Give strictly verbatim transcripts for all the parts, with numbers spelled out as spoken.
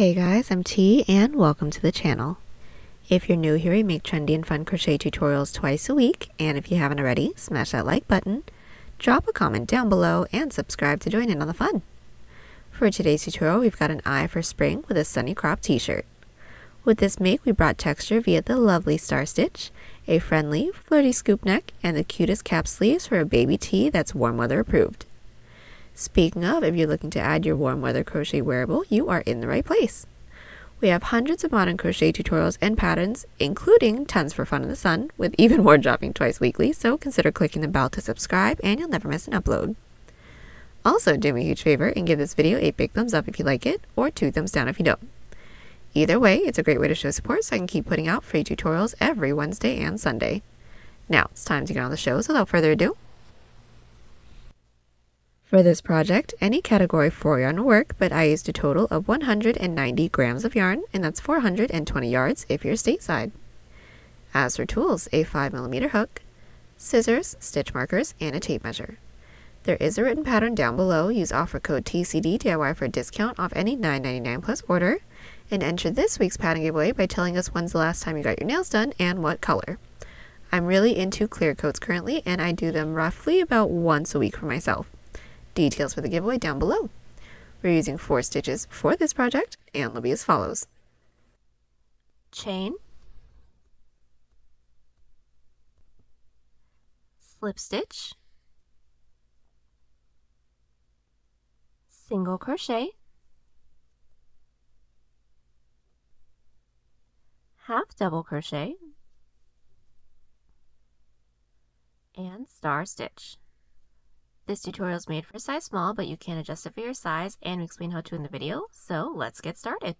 Hey guys, I'm T and welcome to the channel. If you're new here, we make trendy and fun crochet tutorials twice a week, and if you haven't already, smash that like button, drop a comment down below, and subscribe to join in on the fun. For today's tutorial, we've got an eye for spring with a sunny crop t-shirt. With this make, we brought texture via the lovely star stitch, a friendly, flirty scoop neck, and the cutest cap sleeves for a baby tee that's warm weather approved. Speaking of, if you're looking to add your warm weather crochet wearable, you are in the right place. We have hundreds of modern crochet tutorials and patterns, including tons for fun in the sun, with even more dropping twice weekly, so consider clicking the bell to subscribe and you'll never miss an upload. Also, do me a huge favor and give this video a big thumbs up if you like it, or two thumbs down if you don't. Either way, it's a great way to show support so I can keep putting out free tutorials every Wednesday and Sunday. Now, it's time to get on the show, so without further ado, for this project, any category four yarn will work, but I used a total of one hundred ninety grams of yarn, and that's four hundred twenty yards if you're stateside. As for tools, a five millimeter hook, scissors, stitch markers, and a tape measure. There is a written pattern down below. Use offer code T C D D I Y for a discount off any nine ninety-nine plus order, and enter this week's pattern giveaway by telling us when's the last time you got your nails done and what color. I'm really into clear coats currently, and I do them roughly about once a week for myself. Details for the giveaway down below. We're using four stitches for this project and they'll be as follows: chain, slip stitch, single crochet, half double crochet, and star stitch. This tutorial is made for size small, but you can adjust it for your size, and we explain how to in the video, so let's get started.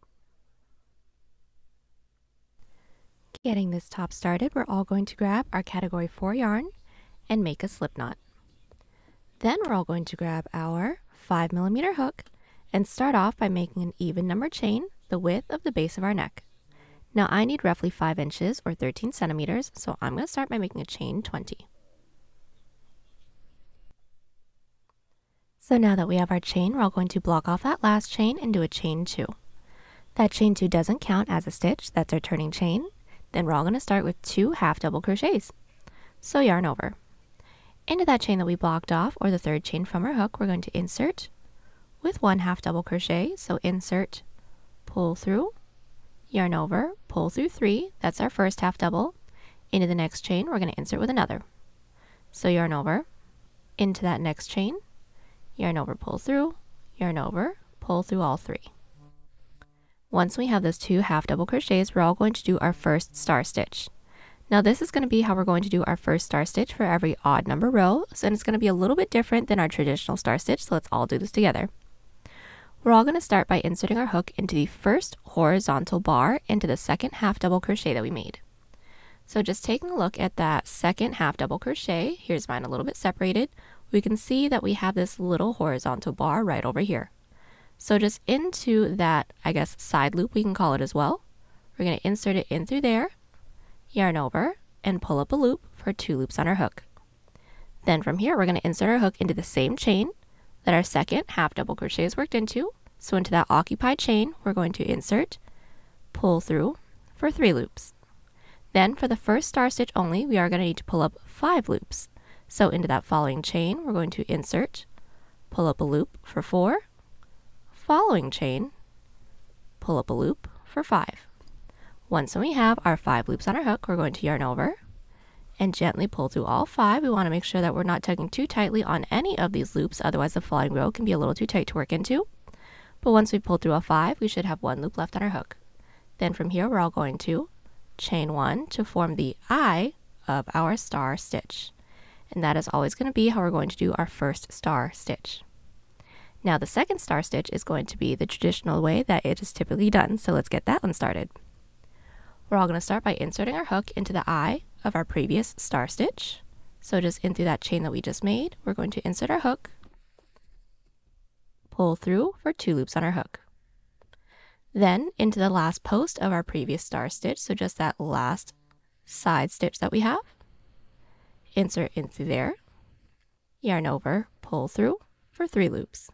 Getting this top started, we're all going to grab our category four yarn and make a slip knot. Then we're all going to grab our five millimeter hook and start off by making an even number chain the width of the base of our neck. Now I need roughly five inches or thirteen centimeters, so I'm going to start by making a chain twenty. So now that we have our chain, we're all going to block off that last chain and do a chain two. That chain two doesn't count as a stitch, that's our turning chain. Then we're all going to start with two half double crochets. So yarn over. Into that chain that we blocked off, or the third chain from our hook, we're going to insert with one half double crochet. So insert, pull through, yarn over, pull through three, that's our first half double. Into the next chain, we're going to insert with another. So yarn over, into that next chain, yarn over, pull through, yarn over, pull through all three. Once we have those two half double crochets, we're all going to do our first star stitch. Now this is going to be how we're going to do our first star stitch for every odd number row, so, and it's going to be a little bit different than our traditional star stitch, so let's all do this together. We're all going to start by inserting our hook into the first horizontal bar into the second half double crochet that we made. So just taking a look at that second half double crochet, here's mine a little bit separated, we can see that we have this little horizontal bar right over here. So just into that, I guess, side loop we can call it as well, we're going to insert it in through there, yarn over, and pull up a loop for two loops on our hook. Then from here, we're going to insert our hook into the same chain that our second half double crochet is worked into. So into that occupied chain, we're going to insert, pull through for three loops. Then for the first star stitch only, we are going to need to pull up five loops. So into that following chain, we're going to insert, pull up a loop for four, following chain, pull up a loop for five. Once we have our five loops on our hook, we're going to yarn over and gently pull through all five. We want to make sure that we're not tugging too tightly on any of these loops, otherwise the following row can be a little too tight to work into. But once we pull through all five, we should have one loop left on our hook. Then from here, we're all going to chain one to form the eye of our star stitch. And that is always going to be how we're going to do our first star stitch. Now the second star stitch is going to be the traditional way that it is typically done, so let's get that one started. We're all going to start by inserting our hook into the eye of our previous star stitch. So just in through that chain that we just made, we're going to insert our hook, pull through for two loops on our hook. Then into the last post of our previous star stitch, so just that last side stitch that we have, insert into there, yarn over, pull through for three loops.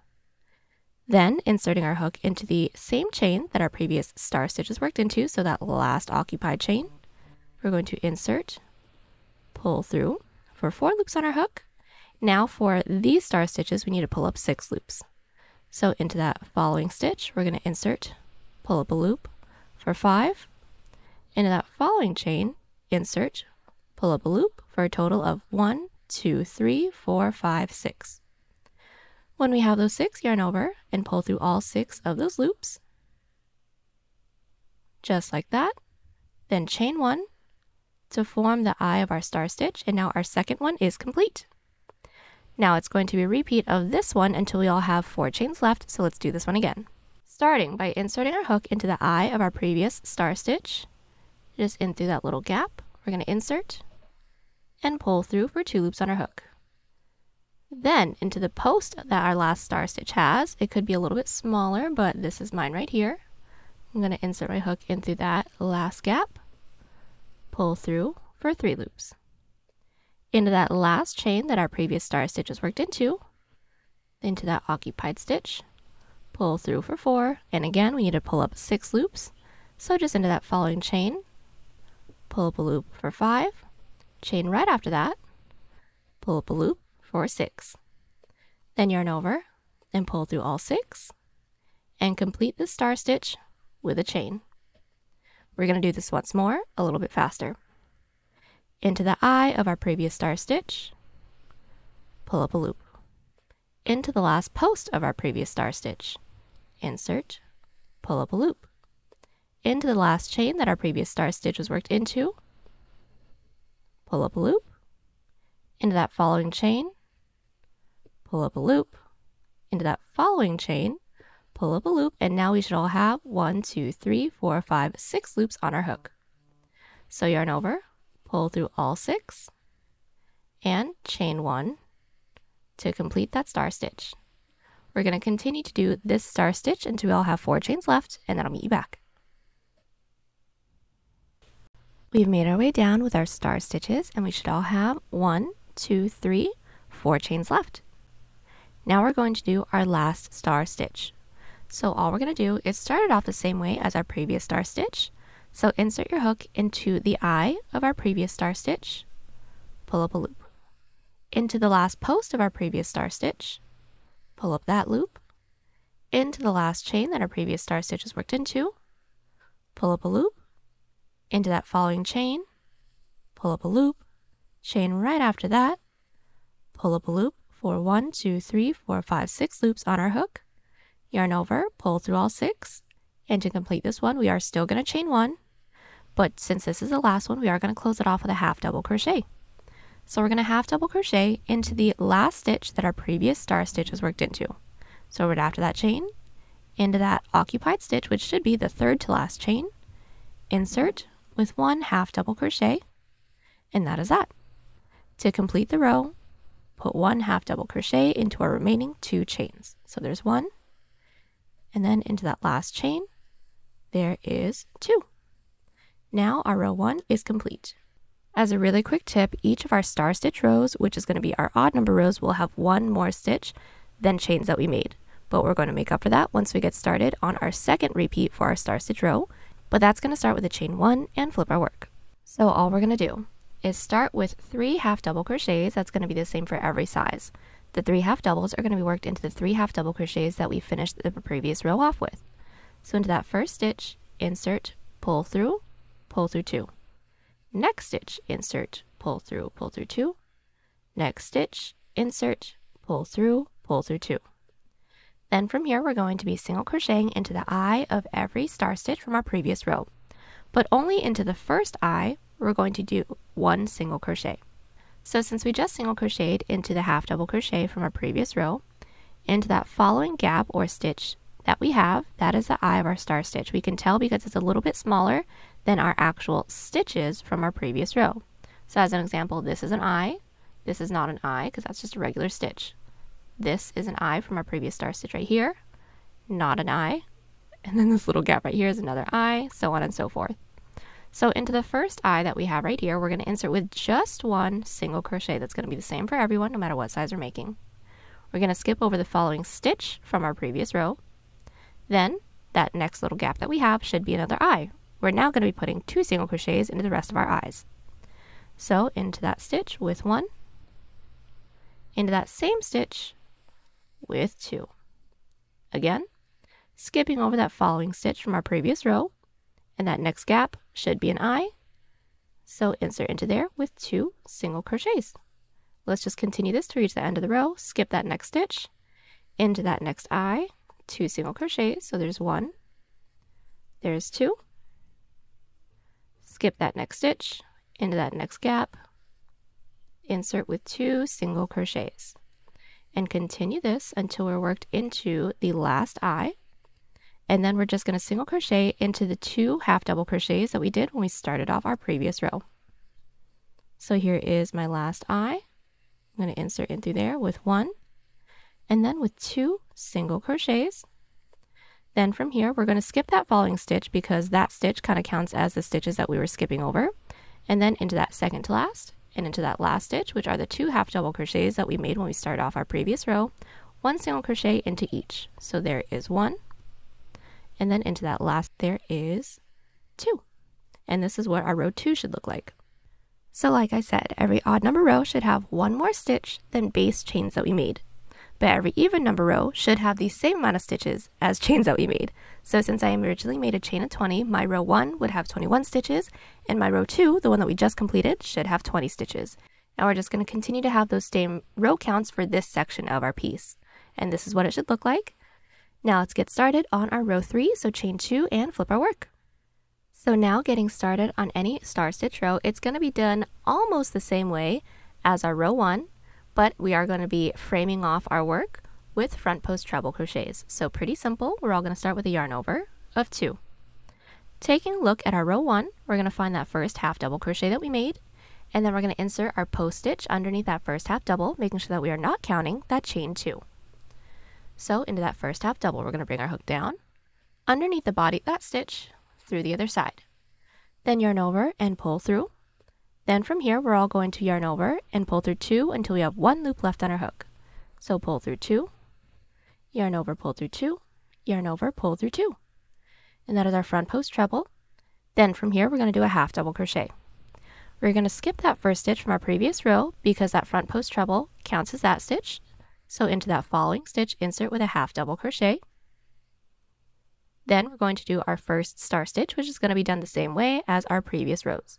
Then inserting our hook into the same chain that our previous star stitches worked into, so that last occupied chain, we're going to insert, pull through for four loops on our hook. Now for these star stitches, we need to pull up six loops. So into that following stitch, we're going to insert, pull up a loop for five. Into that following chain, insert, pull up a loop for a total of one, two, three, four, five, six. When we have those six, yarn over and pull through all six of those loops, just like that. Then chain one to form the eye of our star stitch, and now our second one is complete. Now it's going to be a repeat of this one until we all have four chains left, so let's do this one again. Starting by inserting our hook into the eye of our previous star stitch, just in through that little gap, we're going to insert and pull through for two loops on our hook. Then into the post that our last star stitch has, it could be a little bit smaller, but this is mine right here. I'm going to insert my hook in through that last gap, pull through for three loops. Into that last chain that our previous star stitch was worked into, into that occupied stitch, pull through for four, and again we need to pull up six loops, so just into that following chain, pull up a loop for five, chain right after that, pull up a loop for six, then yarn over and pull through all six, and complete the star stitch with a chain. We're going to do this once more, a little bit faster. Into the eye of our previous star stitch, pull up a loop. Into the last post of our previous star stitch, insert, pull up a loop. Into the last chain that our previous star stitch was worked into, pull up a loop. Into that following chain, pull up a loop. Into that following chain, pull up a loop, and now we should all have one, two, three, four, five, six loops on our hook. So yarn over, pull through all six, and chain one to complete that star stitch. We're going to continue to do this star stitch until we all have four chains left, and then I'll meet you back. We've made our way down with our star stitches, and we should all have one, two, three, four chains left. Now we're going to do our last star stitch. So all we're going to do is start it off the same way as our previous star stitch. So insert your hook into the eye of our previous star stitch, pull up a loop. Into the last post of our previous star stitch, pull up that loop. Into the last chain that our previous star stitch was worked into, pull up a loop. Into that following chain, pull up a loop, chain right after that, pull up a loop for one, two, three, four, five, six loops on our hook, yarn over, pull through all six, and to complete this one, we are still going to chain one. But since this is the last one, we are going to close it off with a half double crochet. So we're going to half double crochet into the last stitch that our previous star stitch was worked into. So right after that chain, into that occupied stitch, which should be the third to last chain, insert with one half double crochet, and that is that. To complete the row, put one half double crochet into our remaining two chains. So there's one, and then into that last chain, there is two. Now our row one is complete. As a really quick tip, each of our star stitch rows, which is going to be our odd number rows, will have one more stitch than chains that we made. But we're going to make up for that once we get started on our second repeat for our star stitch row. But that's going to start with a chain one and flip our work. So all we're going to do is start with three half double crochets. That's going to be the same for every size. The three half doubles are going to be worked into the three half double crochets that we finished the previous row off with. So into that first stitch, insert, pull through, pull through two. Next stitch, insert, pull through, pull through two. Next stitch, insert, pull through, pull through two. Then from here, we're going to be single crocheting into the eye of every star stitch from our previous row. But only into the first eye, we're going to do one single crochet. So since we just single crocheted into the half double crochet from our previous row, into that following gap or stitch that we have, that is the eye of our star stitch. We can tell because it's a little bit smaller than our actual stitches from our previous row. So as an example, this is an eye, this is not an eye because that's just a regular stitch. This is an eye from our previous star stitch right here, not an eye, and then this little gap right here is another eye, so on and so forth. So into the first eye that we have right here, we're going to insert with just one single crochet. That's going to be the same for everyone, no matter what size we're making. We're going to skip over the following stitch from our previous row. Then that next little gap that we have should be another eye. We're now going to be putting two single crochets into the rest of our eyes. So into that stitch with one, into that same stitch with two. Again, skipping over that following stitch from our previous row, and that next gap should be an eye. So insert into there with two single crochets. Let's just continue this to reach the end of the row, skip that next stitch, into that next eye, two single crochets, so there's one, there's two, skip that next stitch, into that next gap, insert with two single crochets, and continue this until we're worked into the last eye, and then we're just going to single crochet into the two half double crochets that we did when we started off our previous row. So here is my last eye. I'm going to insert in through there with one, and then with two single crochets. Then from here, we're going to skip that following stitch because that stitch kind of counts as the stitches that we were skipping over, and then into that second to last, and into that last stitch, which are the two half double crochets that we made when we started off our previous row, one single crochet into each. So there is one, and then into that last there is two. And this is what our row two should look like. So like I said, every odd number row should have one more stitch than base chains that we made. But every even number row should have the same amount of stitches as chains that we made. So since I originally made a chain of twenty, my row one would have twenty-one stitches, and my row two, the one that we just completed, should have twenty stitches. Now we're just going to continue to have those same row counts for this section of our piece. And this is what it should look like. Now let's get started on our row three, so chain two and flip our work. So now getting started on any star stitch row, it's going to be done almost the same way as our row one, but we are going to be framing off our work with front post treble crochets. So pretty simple. We're all going to start with a yarn over of two. Taking a look at our row one, we're going to find that first half double crochet that we made, and then we're going to insert our post stitch underneath that first half double, making sure that we are not counting that chain two. So into that first half double, we're going to bring our hook down, underneath the body of that stitch, through the other side, then yarn over and pull through. Then from here, we're all going to yarn over and pull through two until we have one loop left on our hook. So pull through two, yarn over, pull through two, yarn over, pull through two. And that is our front post treble. Then from here, we're going to do a half double crochet. We're going to skip that first stitch from our previous row because that front post treble counts as that stitch. So into that following stitch, insert with a half double crochet. Then we're going to do our first star stitch, which is going to be done the same way as our previous rows.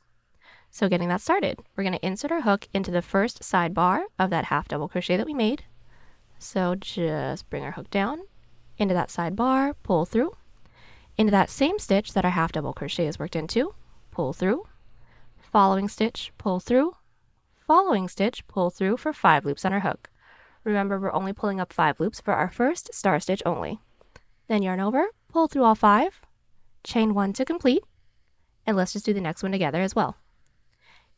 So getting that started, we're going to insert our hook into the first side bar of that half double crochet that we made. So just bring our hook down, into that side bar, pull through, into that same stitch that our half double crochet is worked into, pull through, following stitch, pull through, following stitch, pull through for five loops on our hook. Remember, we're only pulling up five loops for our first star stitch only. Then yarn over, pull through all five, chain one to complete, and let's just do the next one together as well.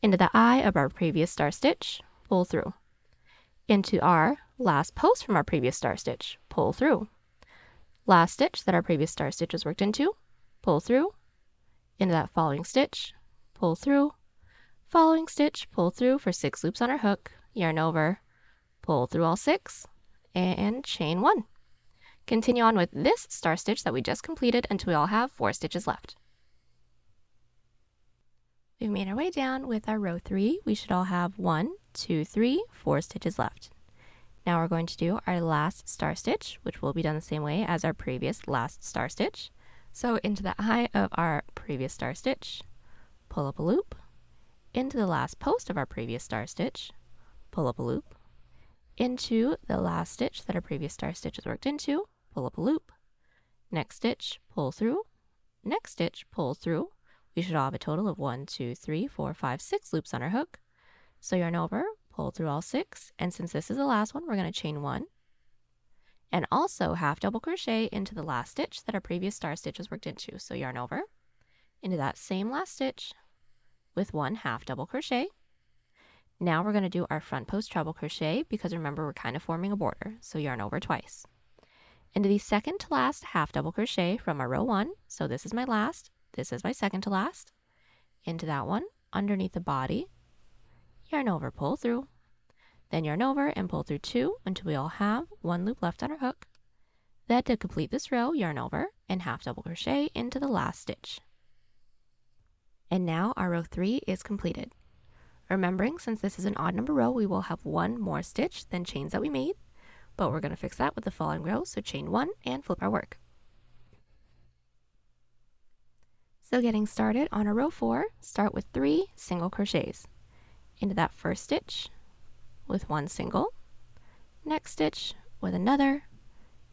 Into the eye of our previous star stitch, pull through. Into our last post from our previous star stitch, pull through. Last stitch that our previous star stitch was worked into, pull through. Into that following stitch, pull through. Following stitch, pull through for six loops on our hook, yarn over, pull through all six, and chain one. Continue on with this star stitch that we just completed until we all have four stitches left. We've made our way down with our row three. We should all have one, two, three, four stitches left. Now we're going to do our last star stitch, which will be done the same way as our previous last star stitch. So into the eye of our previous star stitch, pull up a loop, into the last post of our previous star stitch, pull up a loop, into the last stitch that our previous star stitch was worked into, pull up a loop, next stitch, pull through, next stitch, pull through. We should all have a total of one, two, three, four, five, six loops on our hook. So yarn over, pull through all six, and since this is the last one, we're going to chain one, and also half double crochet into the last stitch that our previous star stitch was worked into. So yarn over, into that same last stitch with one half double crochet. Now we're going to do our front post treble crochet because remember we're kind of forming a border, so yarn over twice. Into the second to last half double crochet from our row one, so this is my last, this is my second to last, into that one, underneath the body, yarn over, pull through, Then yarn over and pull through two until we all have one loop left on our hook. Then to complete this row, yarn over and half double crochet into the last stitch. And now our row three is completed. Remembering, since this is an odd number row, we will have one more stitch than chains that we made, but we're going to fix that with the following row, so chain one and flip our work. So getting started on a row four, start with three single crochets into that first stitch with one single, next stitch with another,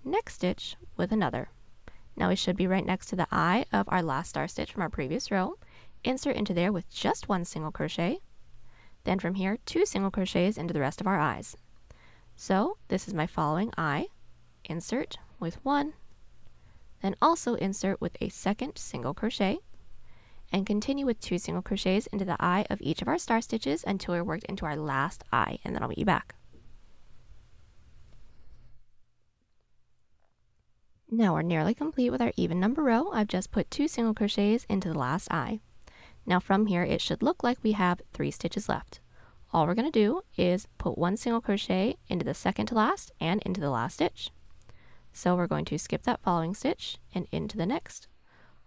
next stitch with another. Now we should be right next to the eye of our last star stitch from our previous row. Insert into there with just one single crochet, then from here two single crochets into the rest of our eyes. So this is my following eye, insert with one, then also insert with a second single crochet, and continue with two single crochets into the eye of each of our star stitches until we're worked into our last eye, and then I'll meet you back. Now we're nearly complete with our even number row. I've just put two single crochets into the last eye. Now from here it should look like we have three stitches left. All we're going to do is put one single crochet into the second to last and into the last stitch. So we're going to skip that following stitch and into the next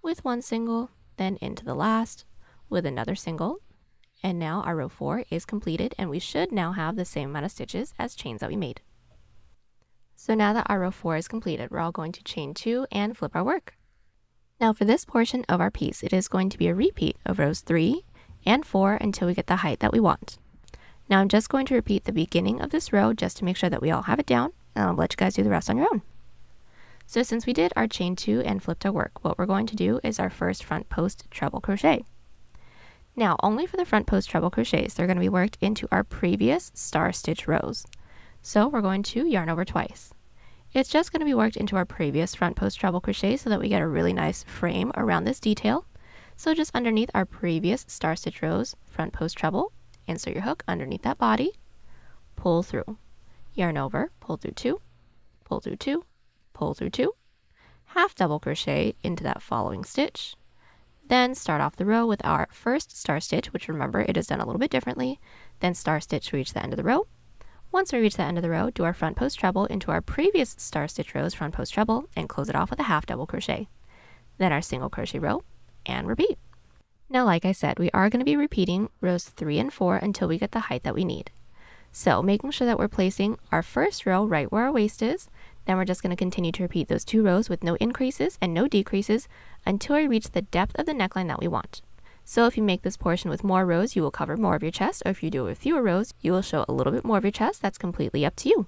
with one single, then into the last with another single. And now our row four is completed, and we should now have the same amount of stitches as chains that we made. So now that our row four is completed, we're all going to chain two and flip our work. Now for this portion of our piece, it is going to be a repeat of rows three and four until we get the height that we want. Now I'm just going to repeat the beginning of this row just to make sure that we all have it down, and I'll let you guys do the rest on your own. So since we did our chain two and flipped our work, what we're going to do is our first front post treble crochet. Now only for the front post treble crochets, they're going to be worked into our previous star stitch rows. So we're going to yarn over twice. It's just going to be worked into our previous front post treble crochet so that we get a really nice frame around this detail. So just underneath our previous star stitch rows, front post treble, insert your hook underneath that body, pull through, yarn over, pull through two, pull through two, pull through two, half double crochet into that following stitch, then start off the row with our first star stitch, which remember it is done a little bit differently, then star stitch to reach the end of the row. Once we reach the end of the row, do our front post treble into our previous star stitch rows, front post treble, and close it off with a half double crochet, then our single crochet row, and repeat. Now like I said, we are going to be repeating rows three and four until we get the height that we need. So making sure that we're placing our first row right where our waist is, then we're just going to continue to repeat those two rows with no increases and no decreases until we reach the depth of the neckline that we want. So if you make this portion with more rows, you will cover more of your chest, or if you do it with fewer rows, you will show a little bit more of your chest. That's completely up to you.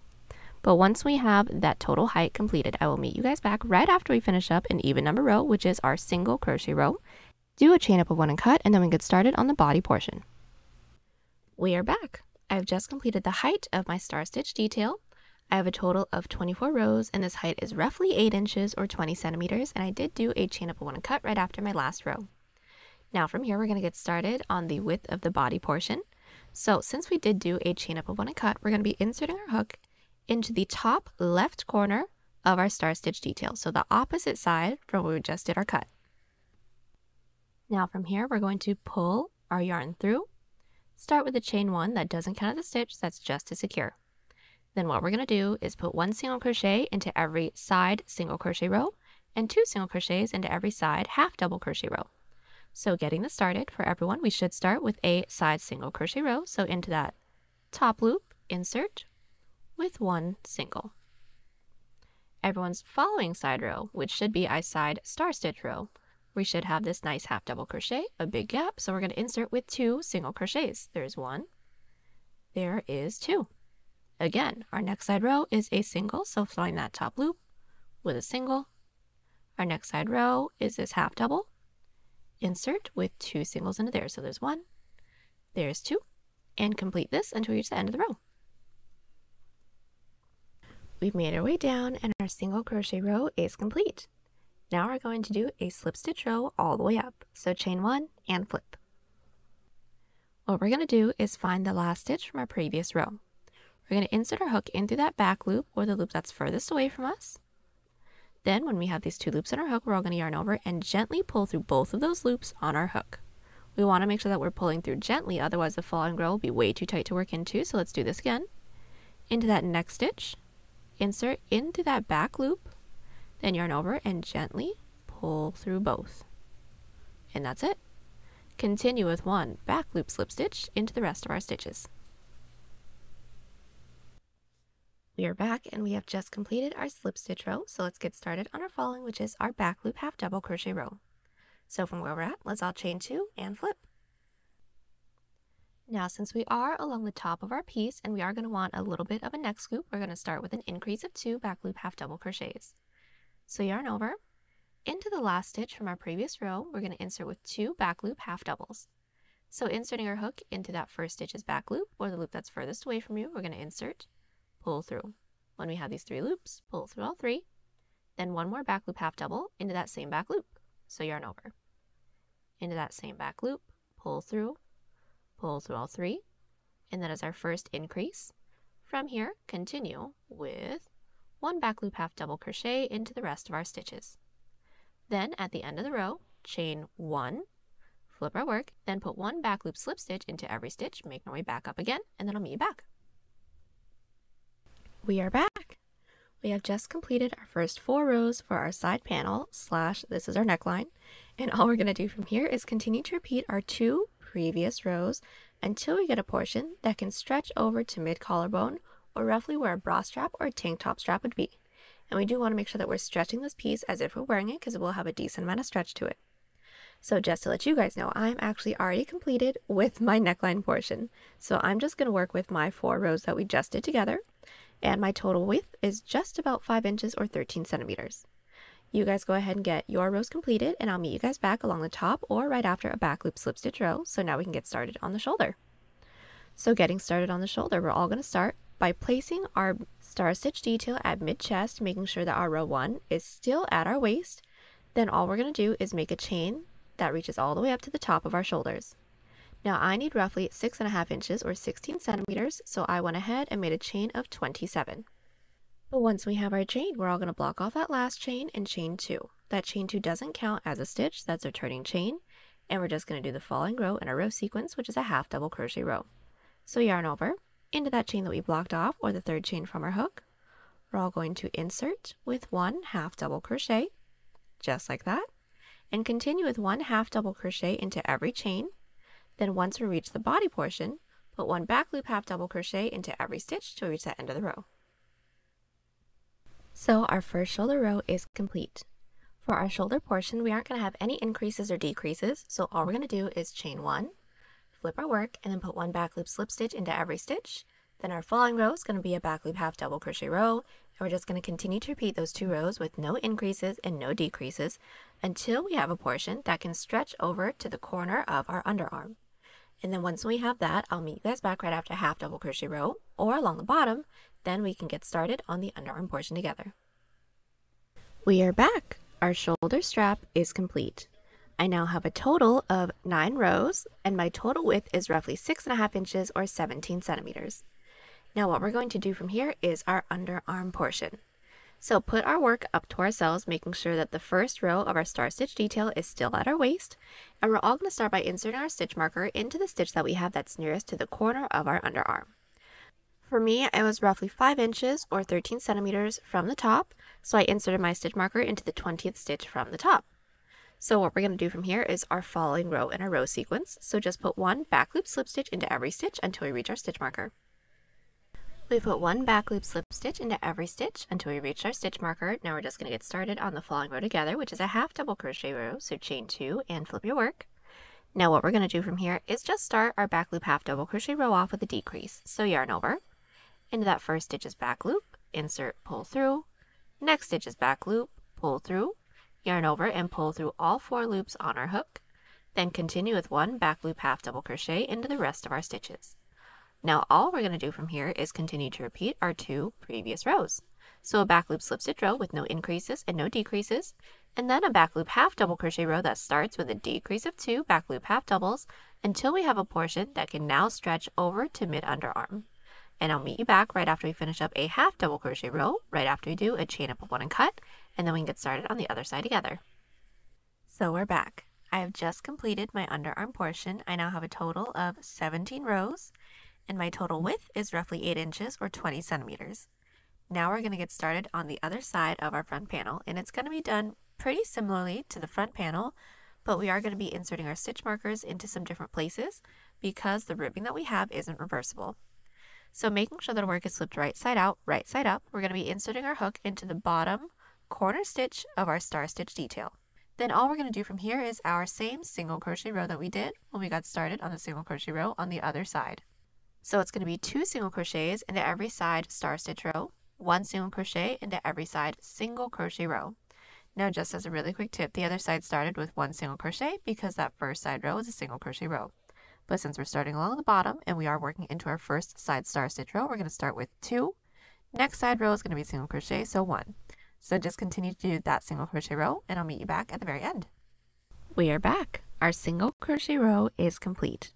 But once we have that total height completed, I will meet you guys back right after we finish up an even number row, which is our single crochet row. Do a chain up of one and cut, and then we get started on the body portion. We are back. I've just completed the height of my star stitch detail. I have a total of twenty-four rows, and this height is roughly eight inches or twenty centimeters, and I did do a chain up of one and cut right after my last row. Now from here, we're going to get started on the width of the body portion. So since we did do a chain up of one and cut, we're going to be inserting our hook into the top left corner of our star stitch detail, so the opposite side from where we just did our cut. Now from here, we're going to pull our yarn through, start with a chain one, that doesn't count as a stitch, that's just to secure. Then what we're going to do is put one single crochet into every side single crochet row, and two single crochets into every side half double crochet row. So getting this started for everyone, we should start with a side single crochet row. So into that top loop, insert with one single. Everyone's following side row, which should be a side star stitch row, we should have this nice half double crochet, a big gap. So we're going to insert with two single crochets. There's one, there is two. Again, our next side row is a single. So find that top loop with a single. Our next side row is this half double. Insert with two singles into there. So there's one, there's two, and complete this until we reach the end of the row. We've made our way down, and our single crochet row is complete. Now we're going to do a slip stitch row all the way up. So chain one and flip. What we're going to do is find the last stitch from our previous row. We're going to insert our hook into that back loop, or the loop that's furthest away from us. Then when we have these two loops on our hook, we're all going to yarn over and gently pull through both of those loops on our hook. We want to make sure that we're pulling through gently, otherwise the following row will be way too tight to work into, so let's do this again. into that next stitch, insert into that back loop, then yarn over and gently pull through both. And that's it. Continue with one back loop slip stitch into the rest of our stitches. We are back and we have just completed our slip stitch row, so let's get started on our following, which is our back loop half double crochet row. So from where we're at, let's all chain two and flip. Now, since we are along the top of our piece and we are going to want a little bit of a neck scoop, we're going to start with an increase of two back loop half double crochets. So yarn over, into the last stitch from our previous row, we're going to insert with two back loop half doubles. So inserting our hook into that first stitch's back loop, or the loop that's furthest away from you, we're going to insert, pull through. When we have these three loops, pull through all three, then one more back loop half double into that same back loop. So yarn over, into that same back loop, pull through, pull through all three, and that is our first increase. From here, continue with one back loop half double crochet into the rest of our stitches. Then at the end of the row, chain one, flip our work, then put one back loop slip stitch into every stitch, make my way back up again, and then I'll meet you back. We are back. We have just completed our first four rows for our side panel slash this is our neckline, and all we're going to do from here is continue to repeat our two previous rows until we get a portion that can stretch over to mid collarbone, or roughly where a bra strap or a tank top strap would be. And we do want to make sure that we're stretching this piece as if we're wearing it, because it will have a decent amount of stretch to it. So just to let you guys know, I'm actually already completed with my neckline portion. So I'm just going to work with my four rows that we just did together, and my total width is just about five inches or thirteen centimeters. You guys go ahead and get your rows completed, and I'll meet you guys back along the top or right after a back loop slip stitch row. So now we can get started on the shoulder. So getting started on the shoulder, we're all going to start by placing our star stitch detail at mid chest, making sure that our row one is still at our waist. Then all we're going to do is make a chain that reaches all the way up to the top of our shoulders. Now I need roughly six and a half inches or sixteen centimeters, so I went ahead and made a chain of twenty-seven. But once we have our chain, we're all going to block off that last chain and chain two. That chain two doesn't count as a stitch, that's a turning chain, and we're just going to do the following row in a row sequence, which is a half double crochet row. So yarn over, into that chain that we blocked off, or the third chain from our hook, we're all going to insert with one half double crochet, just like that, and continue with one half double crochet into every chain. Then once we reach the body portion, put one back loop half double crochet into every stitch till we reach that end of the row. So our first shoulder row is complete. For our shoulder portion, we aren't going to have any increases or decreases, so all we're going to do is chain one, flip our work, and then put one back loop slip stitch into every stitch. Then our following row is going to be a back loop half double crochet row, and we're just going to continue to repeat those two rows with no increases and no decreases until we have a portion that can stretch over to the corner of our underarm. And then once we have that, I'll meet you guys back right after half double crochet row or along the bottom. Then we can get started on the underarm portion together. We are back. Our shoulder strap is complete. I now have a total of nine rows, and my total width is roughly six and a half inches or seventeen centimeters. Now what we're going to do from here is our underarm portion. So put our work up to ourselves, making sure that the first row of our star stitch detail is still at our waist, and we're all going to start by inserting our stitch marker into the stitch that we have that's nearest to the corner of our underarm. For me, it was roughly five inches or thirteen centimeters from the top, so I inserted my stitch marker into the twentieth stitch from the top. So what we're going to do from here is our following row in a row sequence, so just put one back loop slip stitch into every stitch until we reach our stitch marker. We put one back loop slip stitch into every stitch until we reach our stitch marker. Now we're just going to get started on the following row together, which is a half double crochet row, so chain two and flip your work. Now what we're going to do from here is just start our back loop half double crochet row off with a decrease. So yarn over, into that first stitch's back loop, insert, pull through, next stitch's back loop, pull through, yarn over and pull through all four loops on our hook, then continue with one back loop half double crochet into the rest of our stitches. Now all we're going to do from here is continue to repeat our two previous rows. So a back loop slip stitch row with no increases and no decreases, and then a back loop half double crochet row that starts with a decrease of two back loop half doubles until we have a portion that can now stretch over to mid underarm. And I'll meet you back right after we finish up a half double crochet row, right after we do a chain up of one and cut, and then we can get started on the other side together. So we're back. I have just completed my underarm portion. I now have a total of seventeen rows. and my total width is roughly eight inches or twenty centimeters. Now we're going to get started on the other side of our front panel, and it's going to be done pretty similarly to the front panel, but we are going to be inserting our stitch markers into some different places because the ribbing that we have isn't reversible. So making sure that our work is flipped right side out, right side up, we're going to be inserting our hook into the bottom corner stitch of our star stitch detail. Then all we're going to do from here is our same single crochet row that we did when we got started on the single crochet row on the other side. So it's going to be two single crochets into every side star stitch row, one single crochet into every side single crochet row. Now just as a really quick tip, the other side started with one single crochet because that first side row is a single crochet row. But since we're starting along the bottom and we are working into our first side star stitch row, we're going to start with two. Next side row is going to be single crochet, so one. So just continue to do that single crochet row, and I'll meet you back at the very end. We are back. Our single crochet row is complete.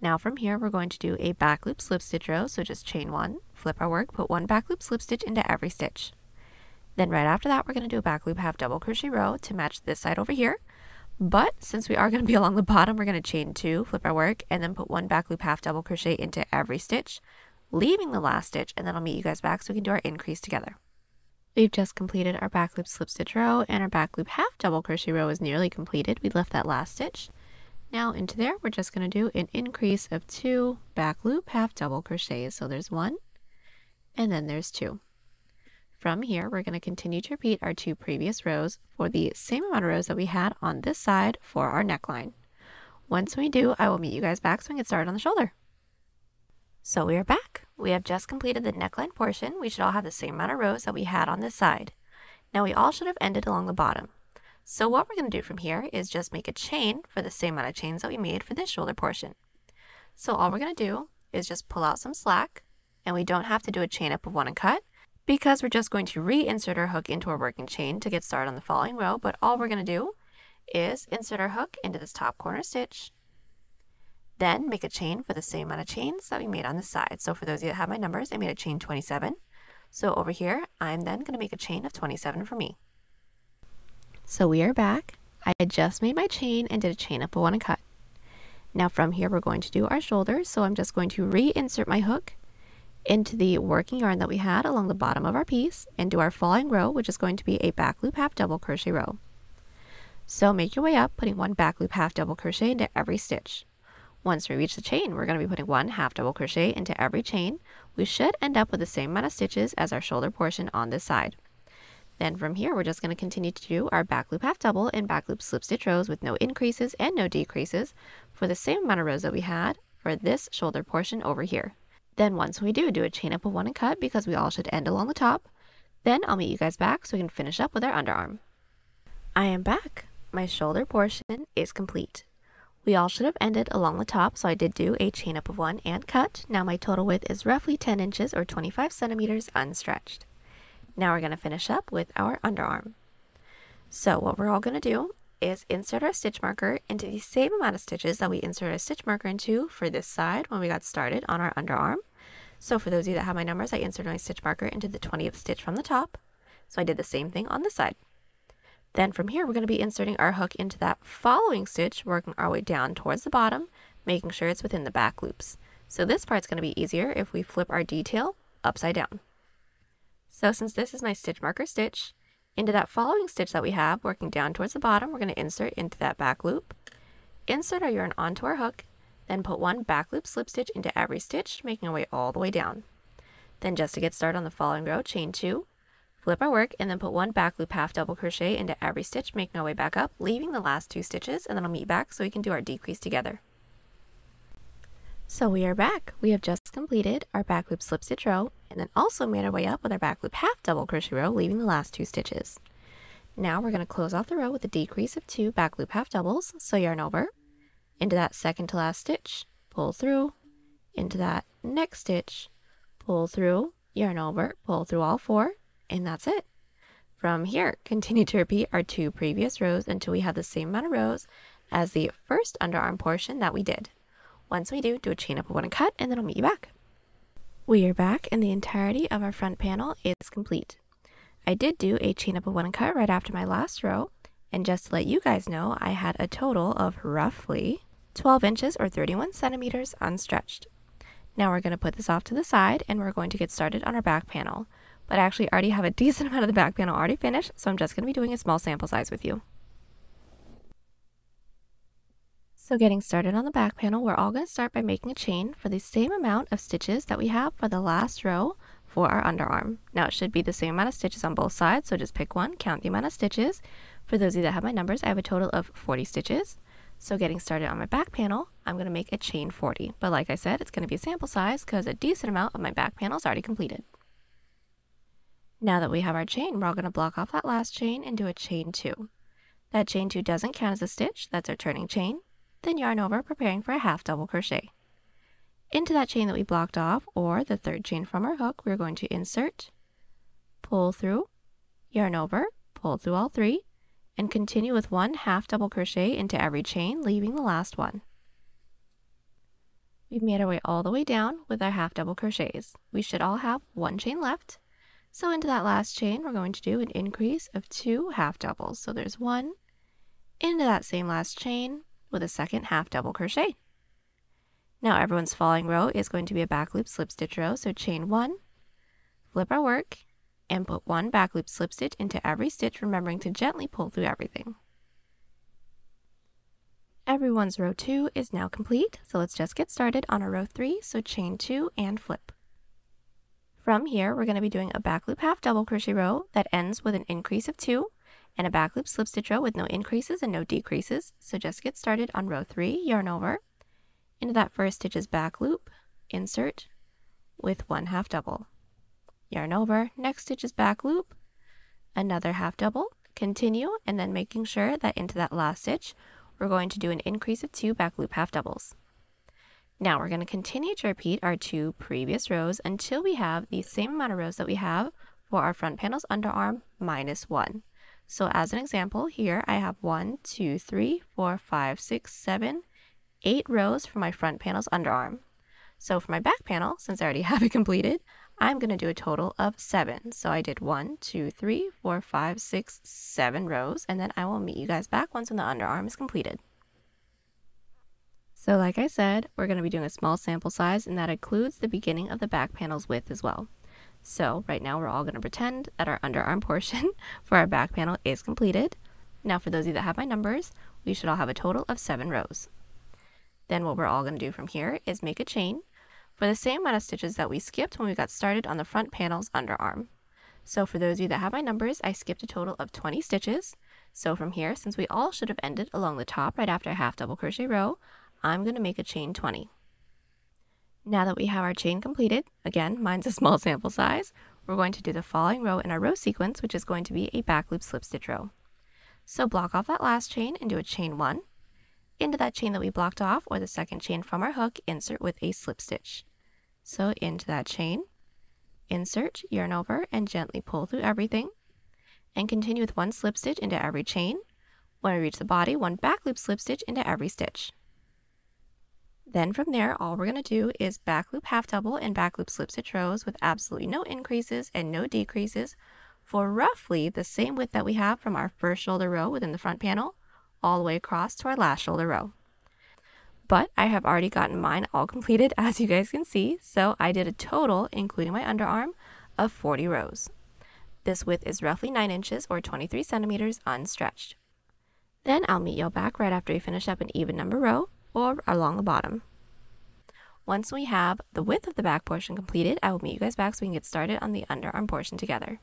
Now from here, we're going to do a back loop slip stitch row, so just chain one, flip our work, put one back loop slip stitch into every stitch. Then right after that, we're going to do a back loop half double crochet row to match this side over here. But since we are going to be along the bottom, we're going to chain two, flip our work, and then put one back loop half double crochet into every stitch, leaving the last stitch, and then I'll meet you guys back so we can do our increase together. We've just completed our back loop slip stitch row, and our back loop half double crochet row is nearly completed. We left that last stitch. Now into there, we're just going to do an increase of two back loop half double crochets. So there's one, and then there's two. From here, we're going to continue to repeat our two previous rows for the same amount of rows that we had on this side for our neckline. Once we do, I will meet you guys back so we can get started on the shoulder. So we are back. We have just completed the neckline portion. We should all have the same amount of rows that we had on this side. Now we all should have ended along the bottom. So what we're going to do from here is just make a chain for the same amount of chains that we made for this shoulder portion. So all we're going to do is just pull out some slack, and we don't have to do a chain up of one and cut, because we're just going to reinsert our hook into our working chain to get started on the following row. But all we're going to do is insert our hook into this top corner stitch, then make a chain for the same amount of chains that we made on the side. So for those of you that have my numbers, I made a chain twenty-seven. So over here, I'm then going to make a chain of twenty-seven for me. So we are back. I had just made my chain and did a chain up a one and cut. Now from here, we're going to do our shoulder. So I'm just going to reinsert my hook into the working yarn that we had along the bottom of our piece and do our following row, which is going to be a back loop half double crochet row. So make your way up, putting one back loop half double crochet into every stitch. Once we reach the chain, we're going to be putting one half double crochet into every chain. We should end up with the same amount of stitches as our shoulder portion on this side. Then from here, we're just going to continue to do our back loop half double and back loop slip stitch rows with no increases and no decreases for the same amount of rows that we had for this shoulder portion over here. Then once we do, do a chain up of one and cut because we all should end along the top. Then I'll meet you guys back so we can finish up with our underarm. I am back. My shoulder portion is complete. We all should have ended along the top, so I did do a chain up of one and cut. Now my total width is roughly ten inches or twenty-five centimeters unstretched. Now we're going to finish up with our underarm. So what we're all going to do is insert our stitch marker into the same amount of stitches that we inserted a stitch marker into for this side when we got started on our underarm. So for those of you that have my numbers, I inserted my stitch marker into the twentieth stitch from the top. So I did the same thing on this side. Then from here, we're going to be inserting our hook into that following stitch, working our way down towards the bottom, making sure it's within the back loops. So this part's going to be easier if we flip our detail upside down. So since this is my stitch marker stitch, into that following stitch that we have, working down towards the bottom, we're going to insert into that back loop, insert our yarn onto our hook, then put one back loop slip stitch into every stitch, making our way all the way down. Then just to get started on the following row, chain two, flip our work, and then put one back loop half double crochet into every stitch, making our way back up, leaving the last two stitches, and then I'll meet back so we can do our decrease together. So we are back. We have just completed our back loop slip stitch row and then also made our way up with our back loop half double crochet row, leaving the last two stitches. Now we're going to close off the row with a decrease of two back loop half doubles. So yarn over into that second to last stitch, pull through into that next stitch, pull through, yarn over, pull through all four, and that's it. From here, continue to repeat our two previous rows until we have the same amount of rows as the first underarm portion that we did. Once we do, do a chain up of one and cut, and then I'll meet you back. We are back, and the entirety of our front panel is complete. I did do a chain up of one and cut right after my last row, and just to let you guys know, I had a total of roughly twelve inches or thirty-one centimeters unstretched. Now we're going to put this off to the side and we're going to get started on our back panel. But I actually already have a decent amount of the back panel already finished, so I'm just going to be doing a small sample size with you. So getting started on the back panel, we're all going to start by making a chain for the same amount of stitches that we have for the last row for our underarm. Now it should be the same amount of stitches on both sides, so just pick one, count the amount of stitches. For those of you that have my numbers, I have a total of forty stitches. So getting started on my back panel, I'm going to make a chain forty, but like I said, it's going to be a sample size because a decent amount of my back panel is already completed. Now that we have our chain, we're all going to block off that last chain and do a chain two. That chain two doesn't count as a stitch, that's our turning chain. Then yarn over, preparing for a half double crochet. Into that chain that we blocked off, or the third chain from our hook, we're going to insert, pull through, yarn over, pull through all three, and continue with one half double crochet into every chain, leaving the last one. We've made our way all the way down with our half double crochets. We should all have one chain left. So into that last chain, we're going to do an increase of two half doubles. So there's one, into that same last chain, with a second half double crochet. Now everyone's following row is going to be a back loop slip stitch row, so chain one, flip our work, and put one back loop slip stitch into every stitch, remembering to gently pull through everything. Everyone's row two is now complete, so let's just get started on our row three, so chain two and flip. From here, we're going to be doing a back loop half double crochet row that ends with an increase of two, and a back loop slip stitch row with no increases and no decreases. So just get started on row three, yarn over, into that first stitch's back loop, insert, with one half double. Yarn over, next stitch's back loop, another half double, continue, and then making sure that into that last stitch, we're going to do an increase of two back loop half doubles. Now we're going to continue to repeat our two previous rows until we have the same amount of rows that we have for our front panel's underarm minus one. So as an example, here I have one, two, three, four, five, six, seven, eight rows for my front panel's underarm. So for my back panel, since I already have it completed, I'm going to do a total of seven. So I did one, two, three, four, five, six, seven rows, and then I will meet you guys back once when the underarm is completed. So like I said, we're going to be doing a small sample size, and that includes the beginning of the back panel's width as well. So right now we're all going to pretend that our underarm portion for our back panel is completed. Now for those of you that have my numbers, we should all have a total of seven rows. Then what we're all going to do from here is make a chain for the same amount of stitches that we skipped when we got started on the front panel's underarm. So for those of you that have my numbers, I skipped a total of twenty stitches. So from here, since we all should have ended along the top right after a half double crochet row, I'm going to make a chain twenty. Now that we have our chain completed, again, mine's a small sample size, we're going to do the following row in our row sequence, which is going to be a back loop slip stitch row. So block off that last chain and do a chain one. Into that chain that we blocked off, or the second chain from our hook, insert with a slip stitch. So into that chain, insert, yarn over, and gently pull through everything, and continue with one slip stitch into every chain. When we reach the body, one back loop slip stitch into every stitch. Then from there, all we're going to do is back loop half double and back loop slip stitch rows with absolutely no increases and no decreases for roughly the same width that we have from our first shoulder row within the front panel all the way across to our last shoulder row. But I have already gotten mine all completed, as you guys can see, so I did a total, including my underarm, of forty rows. This width is roughly nine inches or twenty-three centimeters unstretched. Then I'll meet y'all back right after we finish up an even number row, or along the bottom. Once we have the width of the back portion completed, I will meet you guys back so we can get started on the underarm portion together.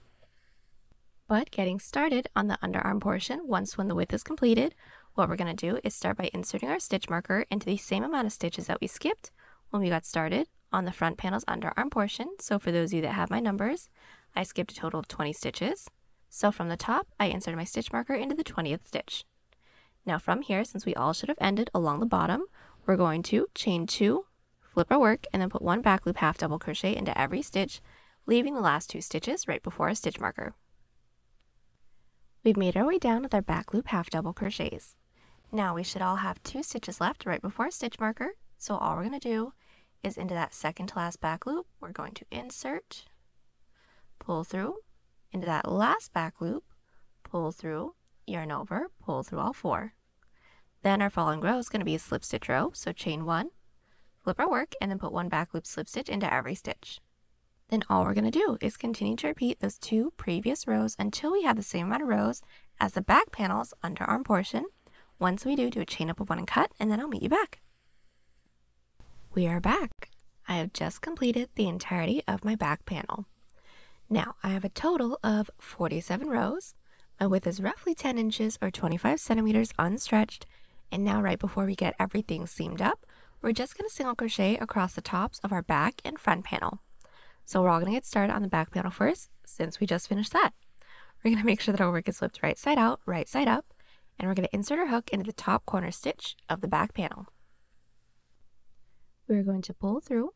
But getting started on the underarm portion, once when the width is completed, what we're going to do is start by inserting our stitch marker into the same amount of stitches that we skipped when we got started on the front panel's underarm portion. So for those of you that have my numbers, I skipped a total of twenty stitches. So from the top, I inserted my stitch marker into the twentieth stitch. Now from here, since we all should have ended along the bottom, we're going to chain two, flip our work, and then put one back loop half double crochet into every stitch, leaving the last two stitches right before our stitch marker. We've made our way down with our back loop half double crochets. Now we should all have two stitches left right before our stitch marker, so all we're going to do is into that second to last back loop, we're going to insert, pull through, into that last back loop, pull through, yarn over, pull through all four. Then our following row is going to be a slip stitch row, so chain one, flip our work, and then put one back loop slip stitch into every stitch. Then all we're going to do is continue to repeat those two previous rows until we have the same amount of rows as the back panel's underarm portion. Once we do, do a chain up of one and cut, and then I'll meet you back. We are back. I have just completed the entirety of my back panel. Now, I have a total of forty-seven rows. My width is roughly ten inches or twenty-five centimeters unstretched. And now, right before we get everything seamed up, we're just going to single crochet across the tops of our back and front panel. So we're all going to get started on the back panel first, since we just finished that. We're going to make sure that our work is flipped right side out, right side up, and we're going to insert our hook into the top corner stitch of the back panel. We're going to pull through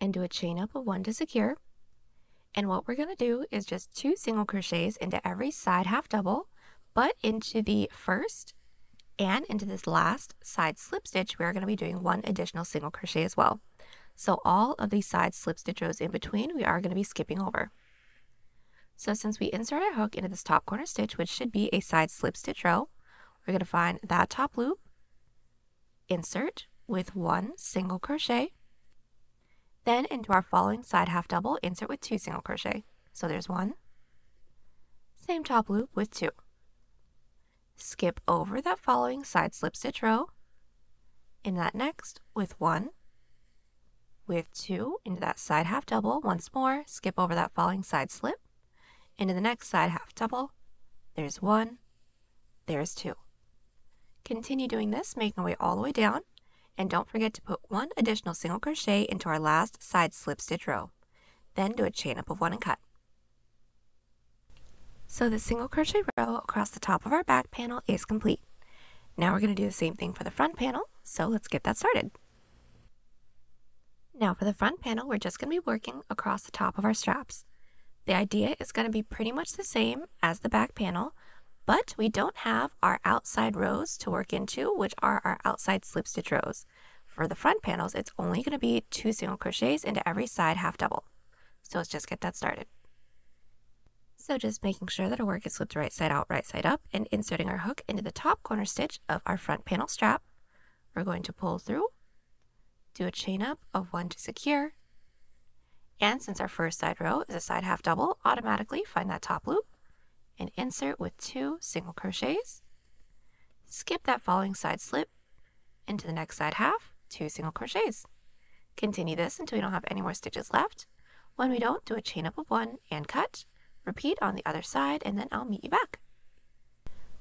and do a chain up of one to secure. And what we're going to do is just two single crochets into every side half double, but into the first and into this last side slip stitch, we're going to be doing one additional single crochet as well. So all of these side slip stitch rows in between, we are going to be skipping over. So since we insert our hook into this top corner stitch, which should be a side slip stitch row, we're going to find that top loop, insert with one single crochet, then into our following side half double, insert with two single crochet. So there's one, same top loop with two. Skip over that following side slip stitch row, in that next with one, with two, into that side half double once more, skip over that following side slip, into the next side half double, there's one, there's two. Continue doing this, making our way all the way down, and don't forget to put one additional single crochet into our last side slip stitch row. Then do a chain up of one and cut. So the single crochet row across the top of our back panel is complete. Now we're going to do the same thing for the front panel, so let's get that started. Now for the front panel, we're just going to be working across the top of our straps. The idea is going to be pretty much the same as the back panel, but we don't have our outside rows to work into, which are our outside slip stitch rows. For the front panels, it's only going to be two single crochets into every side half double. So let's just get that started. So just making sure that our work is flipped right side out, right side up, and inserting our hook into the top corner stitch of our front panel strap, we're going to pull through, do a chain up of one to secure, and since our first side row is a side half double, automatically find that top loop, and insert with two single crochets, skip that following side slip, into the next side half, two single crochets. Continue this until we don't have any more stitches left. When we don't, do a chain up of one and cut. Repeat on the other side, and then I'll meet you back.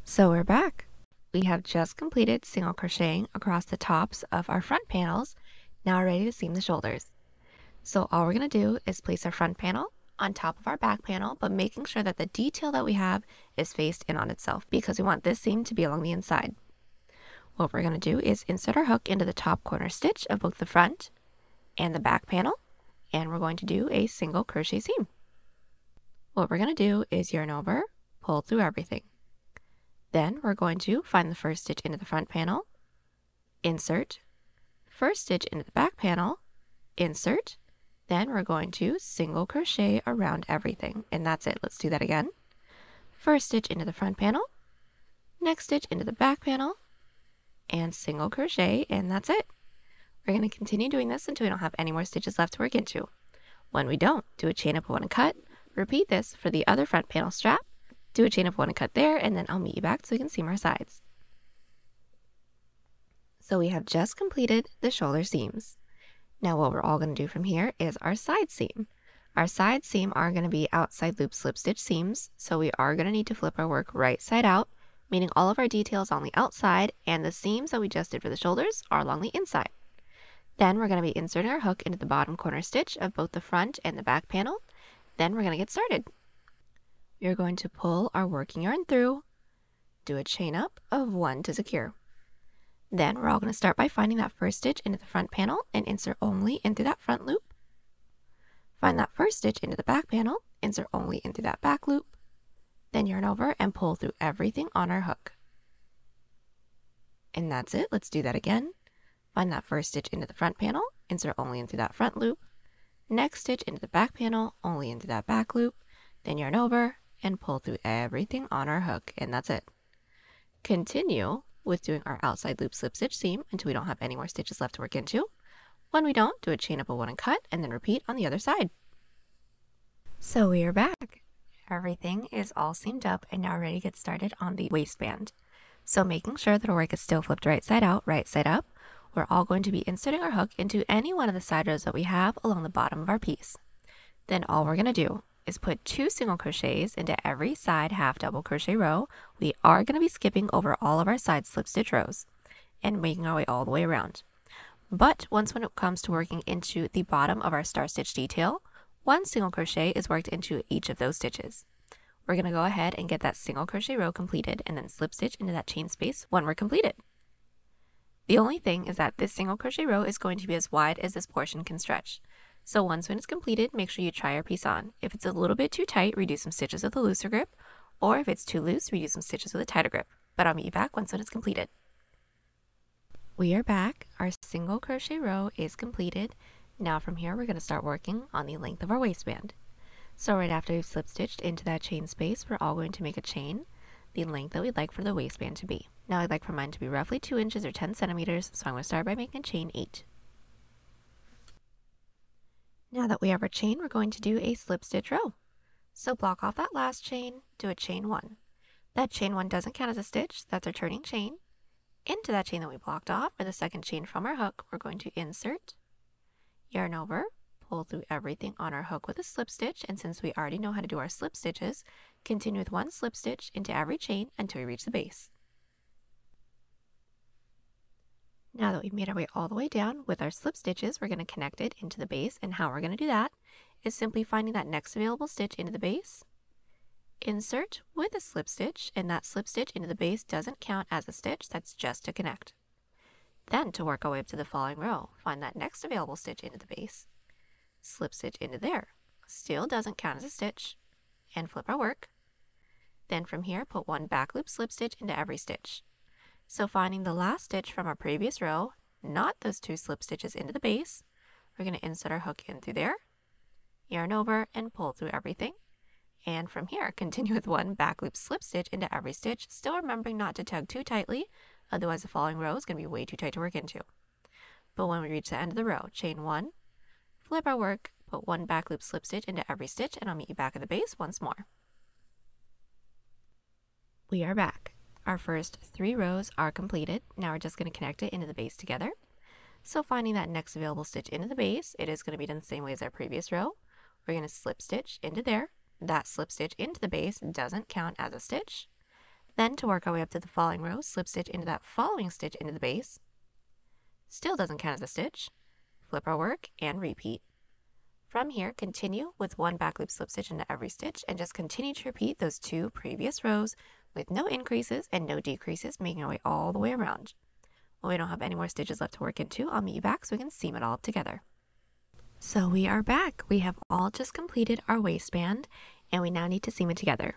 So we're back. We have just completed single crocheting across the tops of our front panels, now we're ready to seam the shoulders. So all we're going to do is place our front panel on top of our back panel, but making sure that the detail that we have is faced in on itself, because we want this seam to be along the inside. What we're going to do is insert our hook into the top corner stitch of both the front and the back panel, and we're going to do a single crochet seam. What we're going to do is yarn over, pull through everything. Then we're going to find the first stitch into the front panel, insert, first stitch into the back panel, insert. Then we're going to single crochet around everything, and that's it. Let's do that again. First stitch into the front panel, next stitch into the back panel, and single crochet, and that's it. We're going to continue doing this until we don't have any more stitches left to work into. When we don't, do a chain up of one and cut. Repeat this for the other front panel strap, do a chain up of one and cut there, and then I'll meet you back so we can seam our sides. So we have just completed the shoulder seams. Now what we're all going to do from here is our side seam. Our side seam are going to be outside loop slip stitch seams, so we are going to need to flip our work right side out, meaning all of our details on the outside, and the seams that we just did for the shoulders are along the inside. Then we're going to be inserting our hook into the bottom corner stitch of both the front and the back panel. Then we're going to get started. You're going to pull our working yarn through, do a chain up of one to secure. Then we're all going to start by finding that first stitch into the front panel and insert only into that front loop. Find that first stitch into the back panel, insert only into that back loop. Then yarn over and pull through everything on our hook. And that's it. Let's do that again. Find that first stitch into the front panel, insert only into that front loop. Next stitch into the back panel, only into that back loop. Then yarn over and pull through everything on our hook. And that's it. Continue with doing our outside loop slip stitch seam until we don't have any more stitches left to work into. When we don't, do a chain up of one and cut, and then repeat on the other side. So we are back. Everything is all seamed up and now ready to get started on the waistband. So making sure that our work is still flipped right side out, right side up, we're all going to be inserting our hook into any one of the side rows that we have along the bottom of our piece. Then all we're going to do is put two single crochets into every side half double crochet row. We are going to be skipping over all of our side slip stitch rows and making our way all the way around. But once when it comes to working into the bottom of our star stitch detail, one single crochet is worked into each of those stitches. We're going to go ahead and get that single crochet row completed and then slip stitch into that chain space when we're completed. The only thing is that this single crochet row is going to be as wide as this portion can stretch. So once when it's completed, make sure you try your piece on. If it's a little bit too tight, redo some stitches with a looser grip, or if it's too loose, redo some stitches with a tighter grip. But I'll meet you back once when it's completed. We are back. Our single crochet row is completed. Now from here, we're going to start working on the length of our waistband. So right after we've slip stitched into that chain space, we're all going to make a chain, the length that we'd like for the waistband to be. Now I'd like for mine to be roughly two inches or ten centimeters, so I'm going to start by making a chain eight. Now that we have our chain, we're going to do a slip stitch row. So block off that last chain, do a chain one. That chain one doesn't count as a stitch, that's our turning chain. Into that chain that we blocked off, or the second chain from our hook, we're going to insert, yarn over, pull through everything on our hook with a slip stitch, and since we already know how to do our slip stitches, continue with one slip stitch into every chain until we reach the base. Now that we've made our way all the way down with our slip stitches, we're going to connect it into the base, and how we're going to do that is simply finding that next available stitch into the base, insert with a slip stitch, and that slip stitch into the base doesn't count as a stitch, that's just to connect. Then to work our way up to the following row, find that next available stitch into the base, slip stitch into there, still doesn't count as a stitch, and flip our work. Then from here, put one back loop slip stitch into every stitch. So finding the last stitch from our previous row, not those two slip stitches into the base, we're going to insert our hook in through there, yarn over, and pull through everything. And from here, continue with one back loop slip stitch into every stitch, still remembering not to tug too tightly, otherwise the following row is going to be way too tight to work into. But when we reach the end of the row, chain one, flip our work, put one back loop slip stitch into every stitch, and I'll meet you back at the base once more. We are back. Our first three rows are completed. Now we're just going to connect it into the base together. So finding that next available stitch into the base, it is going to be done the same way as our previous row. We're going to slip stitch into there. That slip stitch into the base doesn't count as a stitch. Then to work our way up to the following row, slip stitch into that following stitch into the base. Still doesn't count as a stitch. Flip our work and repeat. From here, continue with one back loop slip stitch into every stitch and just continue to repeat those two previous rows with no increases and no decreases, making our way all the way around. When we don't have any more stitches left to work into, I'll meet you back so we can seam it all up together. So we are back. We have all just completed our waistband, and we now need to seam it together.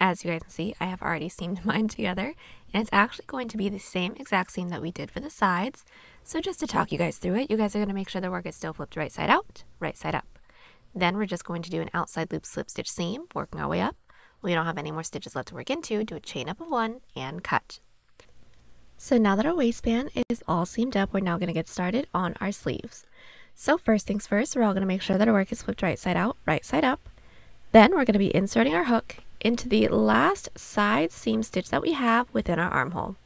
As you guys can see, I have already seamed mine together, and it's actually going to be the same exact seam that we did for the sides. So just to talk you guys through it, you guys are going to make sure the work is still flipped right side out, right side up. Then we're just going to do an outside loop slip stitch seam, working our way up. We don't have any more stitches left to work into, do a chain up of one and cut. So now that our waistband is all seamed up, we're now going to get started on our sleeves. So first things first, we're all going to make sure that our work is flipped right side out, right side up. Then we're going to be inserting our hook into the last side seam stitch that we have within our armhole.